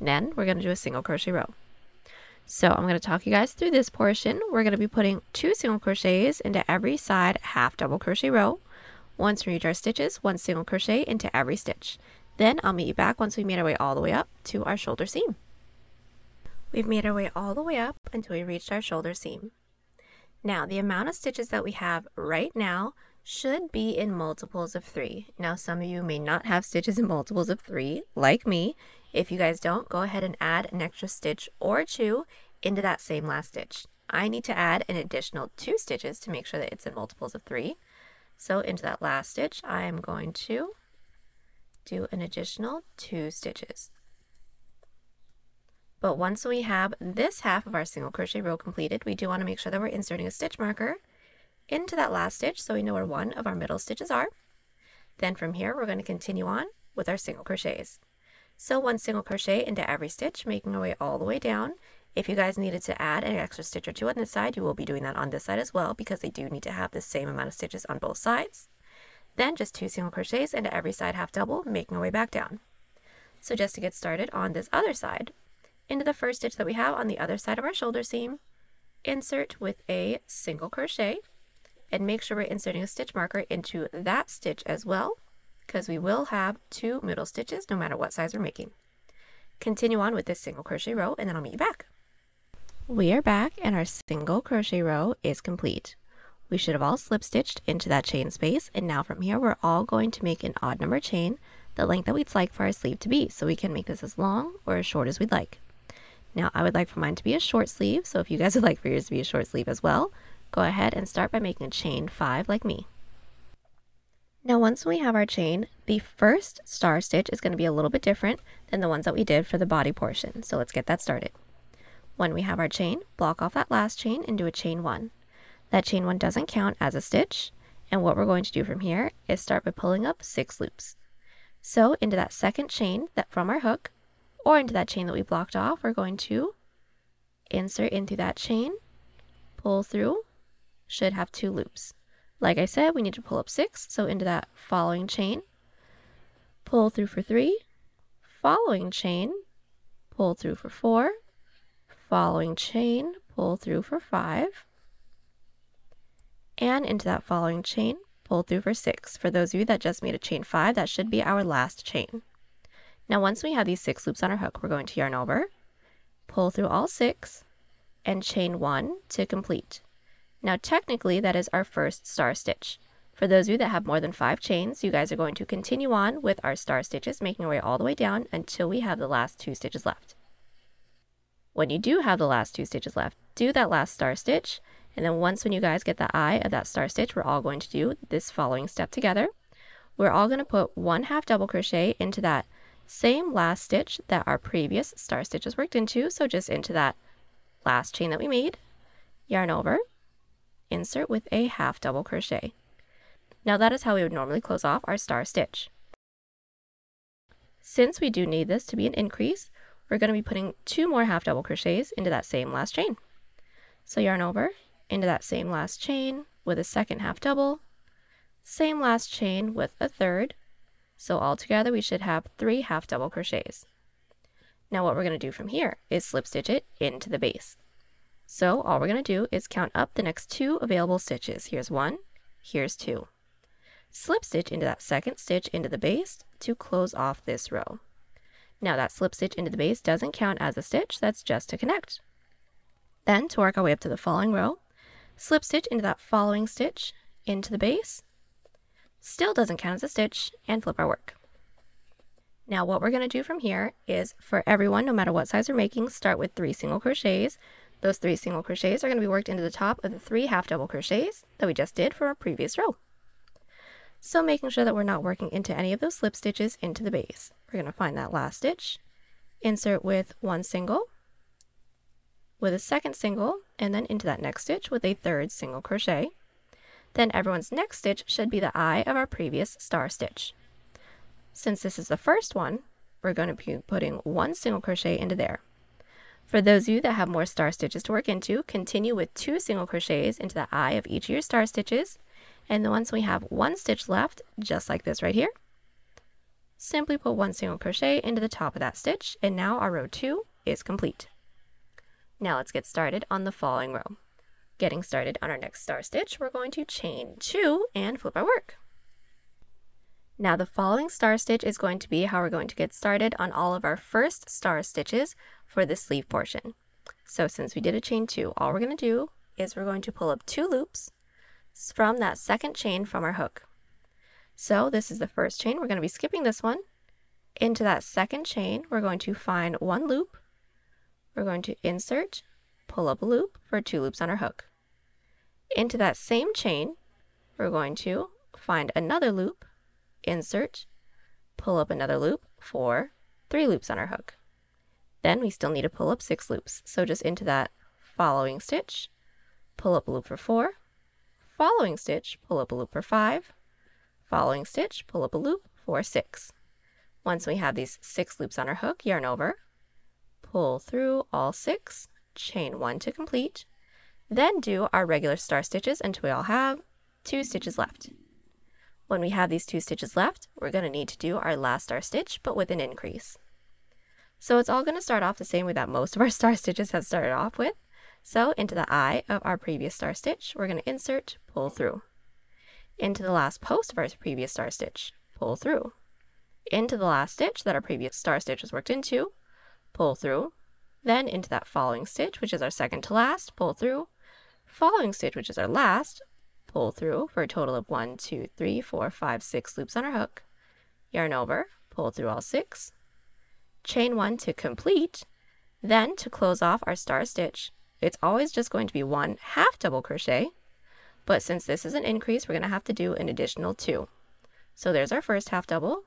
Then we're going to do a single crochet row. So I'm going to talk you guys through this portion. We're going to be putting two single crochets into every side half double crochet row. Once we reach our stitches, one single crochet into every stitch. Then I'll meet you back once we made our way all the way up to our shoulder seam. We've made our way all the way up until we reached our shoulder seam. Now, the amount of stitches that we have right now should be in multiples of three. Now, some of you may not have stitches in multiples of three, like me. If you guys don't, go ahead and add an extra stitch or two into that same last stitch. I need to add an additional two stitches to make sure that it's in multiples of three. So into that last stitch, I am going to do an additional two stitches. But once we have this half of our single crochet row completed, we do want to make sure that we're inserting a stitch marker into that last stitch so we know where one of our middle stitches are. Then from here, we're going to continue on with our single crochets. Sew one single crochet into every stitch, making our way all the way down. If you guys needed to add an extra stitch or two on this side, you will be doing that on this side as well, because they do need to have the same amount of stitches on both sides. Then just two single crochets into every side half double, making our way back down. So just to get started on this other side, into the first stitch that we have on the other side of our shoulder seam, insert with a single crochet, and make sure we're inserting a stitch marker into that stitch as well, because we will have two middle stitches no matter what size we're making. Continue on with this single crochet row, and then I'll meet you back. We are back, and our single crochet row is complete. We should have all slip stitched into that chain space, and now from here we're all going to make an odd number chain, the length that we'd like for our sleeve to be, so we can make this as long or as short as we'd like. Now I would like for mine to be a short sleeve, so if you guys would like for yours to be a short sleeve as well, go ahead and start by making a chain five like me. Now once we have our chain, the first star stitch is going to be a little bit different than the ones that we did for the body portion, so let's get that started. When we have our chain, block off that last chain and do a chain one. That chain one doesn't count as a stitch, and what we're going to do from here is start by pulling up six loops. So into that second chain that from our hook, or into that chain that we blocked off, we're going to insert into that chain, pull through, should have two loops. Like I said, we need to pull up six, so into that following chain, pull through for three, following chain, pull through for four, following chain, pull through for five, and into that following chain, pull through for six. For those of you that just made a chain five, that should be our last chain. Now once we have these six loops on our hook, we're going to yarn over, pull through all six, and chain one to complete. Now technically that is our first star stitch. For those of you that have more than five chains, you guys are going to continue on with our star stitches, making our way all the way down until we have the last two stitches left. When you do have the last two stitches left, do that last star stitch, and then once when you guys get the eye of that star stitch, we're all going to do this following step together. We're all going to put one half double crochet into that same last stitch that our previous star stitch was worked into, so just into that last chain that we made, yarn over, insert with a half double crochet. Now that is how we would normally close off our star stitch. Since we do need this to be an increase, we're going to be putting two more half double crochets into that same last chain. So yarn over, into that same last chain with a second half double, same last chain with a third, so altogether we should have three half double crochets. Now what we're going to do from here is slip stitch it into the base. So all we're going to do is count up the next two available stitches. Here's one, here's two. Slip stitch into that second stitch into the base to close off this row. Now that slip stitch into the base doesn't count as a stitch, that's just to connect. Then to work our way up to the following row, slip stitch into that following stitch into the base, still doesn't count as a stitch, and flip our work. Now what we're going to do from here is, for everyone, no matter what size you're making, start with three single crochets. Those three single crochets are going to be worked into the top of the three half double crochets that we just did for our previous row. So making sure that we're not working into any of those slip stitches into the base, we're going to find that last stitch, insert with one single, with a second single, and then into that next stitch with a third single crochet. Then everyone's next stitch should be the eye of our previous star stitch. Since this is the first one, we're going to be putting one single crochet into there. For those of you that have more star stitches to work into, continue with two single crochets into the eye of each of your star stitches, and then once we have one stitch left, just like this right here, simply put one single crochet into the top of that stitch, and now our row two is complete. Now let's get started on the following row. Getting started on our next star stitch, we're going to chain two and flip our work. Now the following star stitch is going to be how we're going to get started on all of our first star stitches for the sleeve portion. So since we did a chain two, all we're going to do is we're going to pull up two loops from that second chain from our hook. So this is the first chain, we're going to be skipping this one. Into that second chain, we're going to find one loop, we're going to insert, pull up a loop for two loops on our hook. Into that same chain, we're going to find another loop, insert, pull up another loop for three loops on our hook. Then we still need to pull up six loops, so just into that following stitch, pull up a loop for four, following stitch, pull up a loop for five, following stitch, pull up a loop for six. Once we have these six loops on our hook, yarn over, pull through all six, chain one to complete, then do our regular star stitches until we all have two stitches left. When we have these two stitches left, we're going to need to do our last star stitch, but with an increase. So it's all going to start off the same way that most of our star stitches have started off with. So into the eye of our previous star stitch, we're going to insert, pull through. Into the last post of our previous star stitch, pull through. Into the last stitch that our previous star stitch was worked into, pull through. Then into that following stitch, which is our second to last, pull through. Following stitch, which is our last, pull through for a total of one, two, three, four, five, six loops on our hook. Yarn over, pull through all six. Chain one to complete, then to close off our star stitch, it's always just going to be one half double crochet, but since this is an increase, we're going to have to do an additional two. So there's our first half double.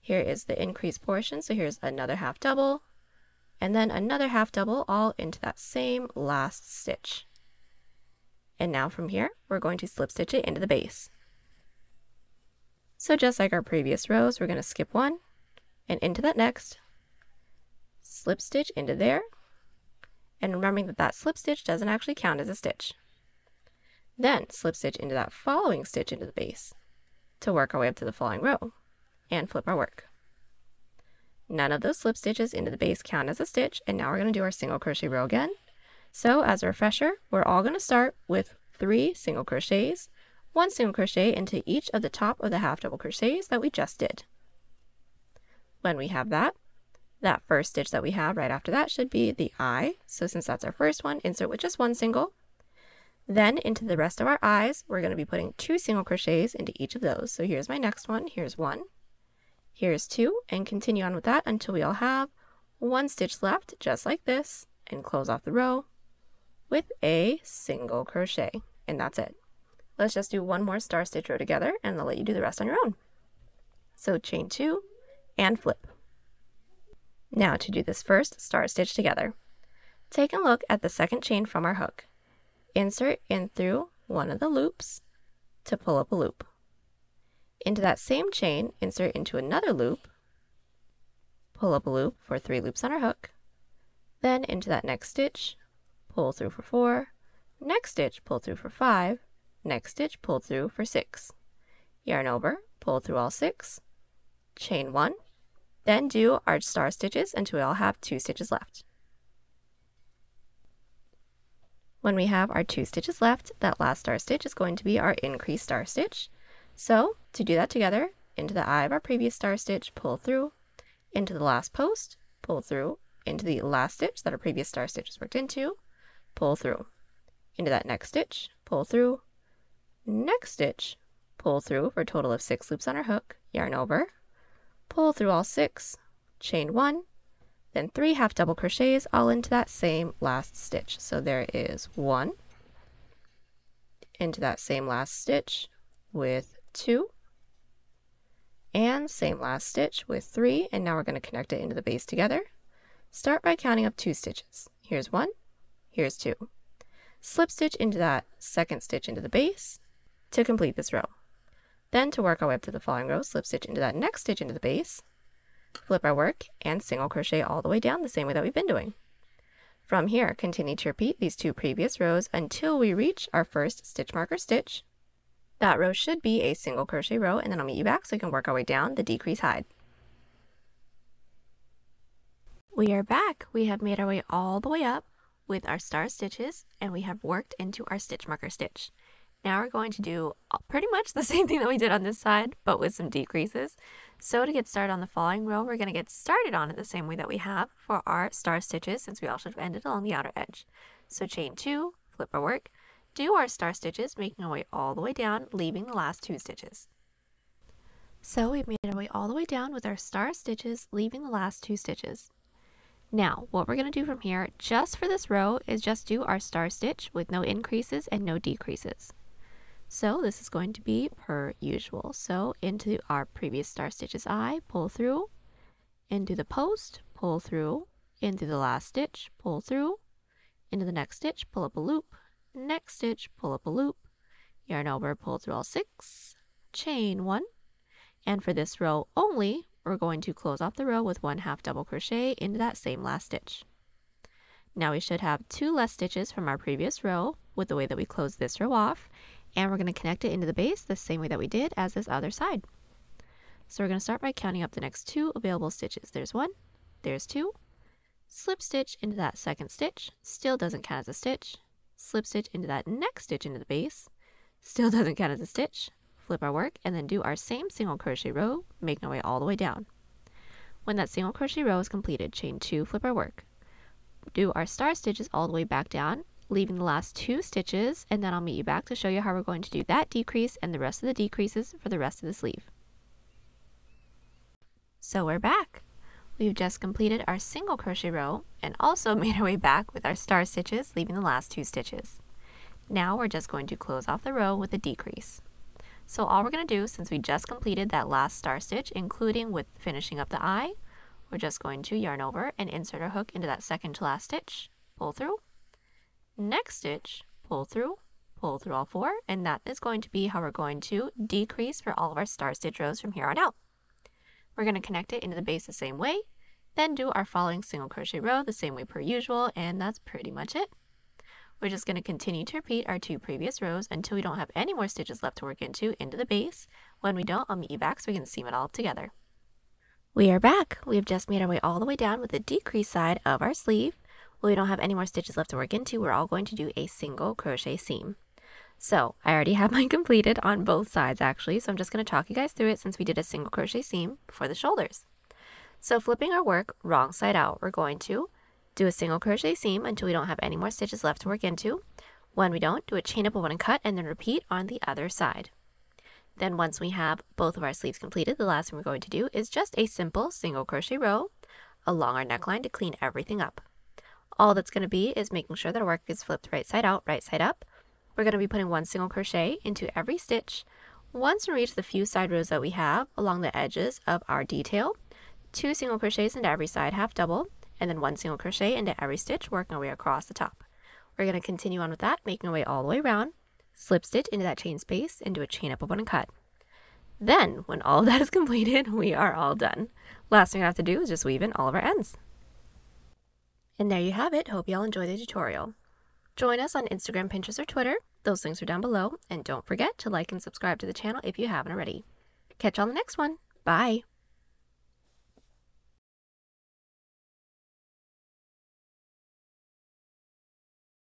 Here is the increase portion, so here's another half double, and then another half double all into that same last stitch. And now from here, we're going to slip stitch it into the base. So just like our previous rows, we're going to skip one, and into that next, slip stitch into there, and remembering that that slip stitch doesn't actually count as a stitch. Then slip stitch into that following stitch into the base to work our way up to the following row, and flip our work. None of those slip stitches into the base count as a stitch, and now we're going to do our single crochet row again. So as a refresher, we're all going to start with three single crochets, one single crochet into each of the top of the half double crochets that we just did. When we have that, that first stitch that we have right after that should be the eye. So since that's our first one, insert with just one single. Then into the rest of our eyes, we're going to be putting two single crochets into each of those. So here's my next one, here's one, here's two, and continue on with that until we all have one stitch left, just like this, and close off the row with a single crochet. And that's it. Let's just do one more star stitch row together, and I'll let you do the rest on your own. So chain two, and flip. Now to do this first star stitch together. Take a look at the second chain from our hook. Insert in through one of the loops to pull up a loop. Into that same chain, insert into another loop, pull up a loop for three loops on our hook, then into that next stitch, pull through for four, next stitch, pull through for five, next stitch, pull through for six. Yarn over, pull through all six, chain one, then do our star stitches until we all have two stitches left. When we have our two stitches left, that last star stitch is going to be our increase star stitch. So to do that together, into the eye of our previous star stitch, pull through, into the last post, pull through, into the last stitch that our previous star stitch was worked into, pull through, into that next stitch, pull through, next stitch, pull through for a total of six loops on our hook, yarn over, pull through all six, chain one, then three half double crochets all into that same last stitch. So there is one, into that same last stitch with two, and same last stitch with three, and now we're going to connect it into the base together. Start by counting up two stitches. Here's one, here's two. Slip stitch into that second stitch into the base to complete this row. Then to work our way up to the following row, slip stitch into that next stitch into the base, flip our work, and single crochet all the way down the same way that we've been doing. From here, continue to repeat these two previous rows until we reach our first stitch marker stitch. That row should be a single crochet row, and then I'll meet you back so we can work our way down the decrease hide. We are back. We have made our way all the way up with our star stitches, and we have worked into our stitch marker stitch. Now we're going to do pretty much the same thing that we did on this side, but with some decreases. So to get started on the following row, we're going to get started on it the same way that we have for our star stitches, since we all should have ended along the outer edge. So chain two, flip our work, do our star stitches, making our way all the way down, leaving the last two stitches. So we've made our way all the way down with our star stitches, leaving the last two stitches. Now, what we're going to do from here, just for this row, is just do our star stitch with no increases and no decreases. So this is going to be per usual. So into our previous star stitches eye, pull through, into the post, pull through, into the last stitch, pull through, into the next stitch, pull up a loop, next stitch, pull up a loop, yarn over, pull through all six, chain one. And for this row only, we're going to close off the row with one half double crochet into that same last stitch. Now we should have two less stitches from our previous row with the way that we closed this row off, and we're going to connect it into the base the same way that we did as this other side. So we're going to start by counting up the next two available stitches. There's one, there's two, slip stitch into that second stitch, still doesn't count as a stitch, slip stitch into that next stitch into the base, still doesn't count as a stitch, flip our work, and then do our same single crochet row, making our way all the way down. When that single crochet row is completed, chain two, flip our work, do our star stitches all the way back down, leaving the last two stitches, and then I'll meet you back to show you how we're going to do that decrease and the rest of the decreases for the rest of the sleeve. So we're back. We've just completed our single crochet row and also made our way back with our star stitches, leaving the last two stitches. Now we're just going to close off the row with a decrease. So all we're going to do, since we just completed that last star stitch, including with finishing up the eye, we're just going to yarn over and insert our hook into that second to last stitch, pull through, next stitch, pull through, pull through all four, and that is going to be how we're going to decrease for all of our star stitch rows from here on out. We're going to connect it into the base the same way, then do our following single crochet row the same way per usual, and that's pretty much it. We're just going to continue to repeat our two previous rows until we don't have any more stitches left to work into, into the base. When we don't, I'll meet you back so we can seam it all together. We are back. We have just made our way all the way down with the decrease side of our sleeve. When we don't have any more stitches left to work into, we're all going to do a single crochet seam. So I already have mine completed on both sides actually, so I'm just going to talk you guys through it since we did a single crochet seam for the shoulders. So flipping our work wrong side out, we're going to do a single crochet seam until we don't have any more stitches left to work into. When we don't, do a chain up of one and cut and then repeat on the other side. Then once we have both of our sleeves completed, the last thing we're going to do is just a simple single crochet row along our neckline to clean everything up. All that's going to be is making sure that our work is flipped right side out, right side up. We're going to be putting one single crochet into every stitch. Once we reach the few side rows that we have along the edges of our detail, two single crochets into every side half double, and then one single crochet into every stitch, working our way across the top. We're going to continue on with that, making our way all the way around, slip stitch into that chain space, and do a chain up of one and cut. Then, when all of that is completed, we are all done. Last thing we have to do is just weave in all of our ends. And there you have it. Hope you all enjoyed the tutorial. Join us on Instagram, Pinterest, or Twitter. Those links are down below. And don't forget to like and subscribe to the channel if you haven't already. Catch you on the next one. Bye!